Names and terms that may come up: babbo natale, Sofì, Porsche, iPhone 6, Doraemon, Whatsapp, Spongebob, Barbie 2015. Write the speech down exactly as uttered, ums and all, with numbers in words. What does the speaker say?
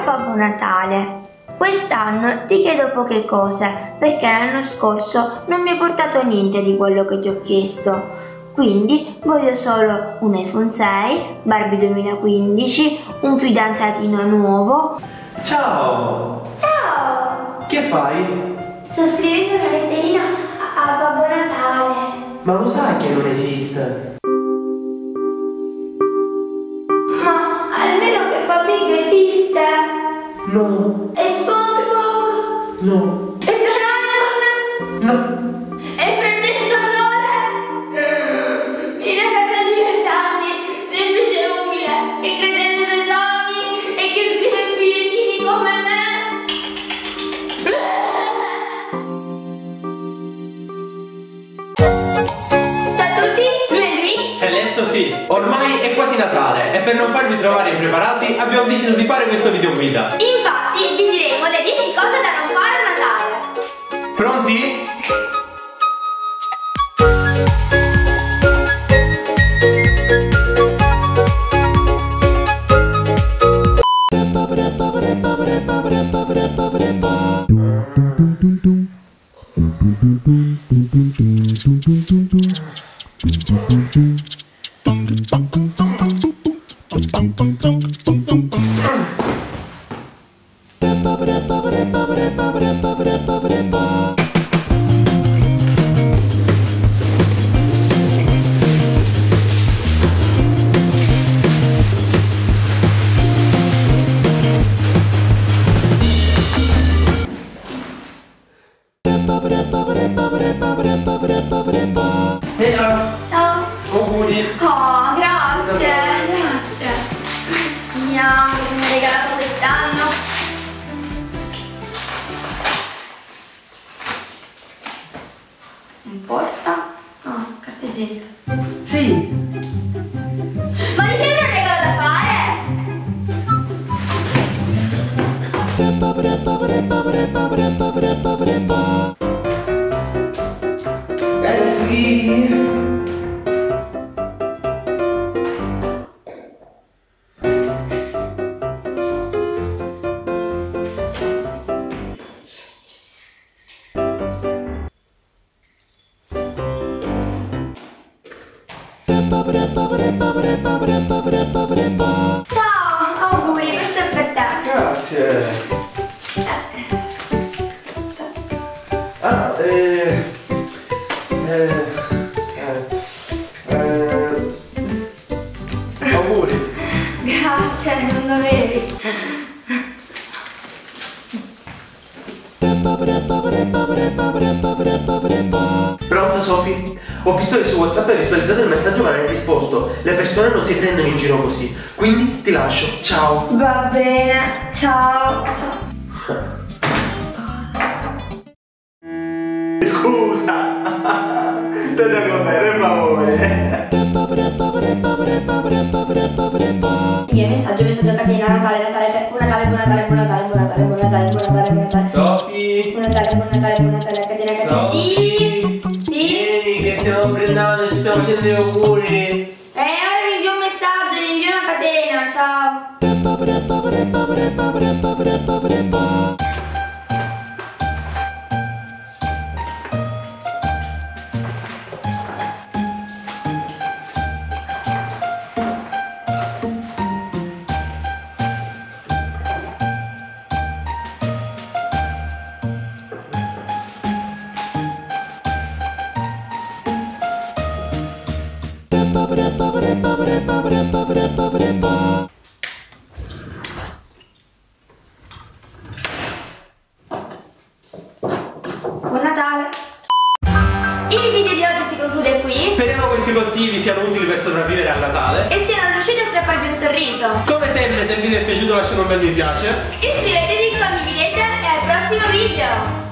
caro Babbo Natale, quest'anno ti chiedo poche cose perché l'anno scorso non mi hai portato niente di quello che ti ho chiesto. Quindi voglio solo un iPhone sei, Barbie duemilaquindici, un fidanzatino nuovo. Ciao! Ciao! Che fai? Sto scrivendo una letterina a, a Babbo Natale. Ma lo sai che non esiste? Ma almeno che Babbo esiste? No. E Spongebob? No. E Doraemon? No. Sofì, ormai è quasi Natale e per non farvi trovare impreparati abbiamo deciso di fare questo video guida. Infatti vi diremo le dieci cose da non fare a Natale. Pronti? Oh, grazie, grazie. Mi ha regalato quest'anno. Un porta? Oh, carta igienica. Sì. Ma mi sembra un regalo da fare? Sei qui? Ciao, auguri, questo è per te. Grazie. Ah, eh, eh, eh, eh, auguri. Grazie, non lo vedi. Pronto, Sofì? Ho visto che su Whatsapp hai visualizzato il messaggio ma non hai risposto. Le persone non si prendono in giro così. Quindi ti lascio, ciao. Va bene, ciao. Scusa. State con me, per favore. Il mio messaggio mi è stato catena Natale, Natale, buon Natale, buon Natale, buon Natale, buon Natale, buon Natale, buon Natale, buon Natale. Sofì. Buon Natale, buon Natale, buon Natale, catena catena. Sì. Che stiamo prendendo, ci stiamo chiedendo auguri. E eh, ora mi invio un messaggio, mi invio una catena, ciao. Buon Natale. Il video di oggi si conclude qui. Speriamo questi consigli vi siano utili per sopravvivere a Natale e siano riusciti a strapparvi un sorriso. Come sempre, se il video è piaciuto lasciate un bel mi piace, iscrivetevi, condividete e al prossimo video.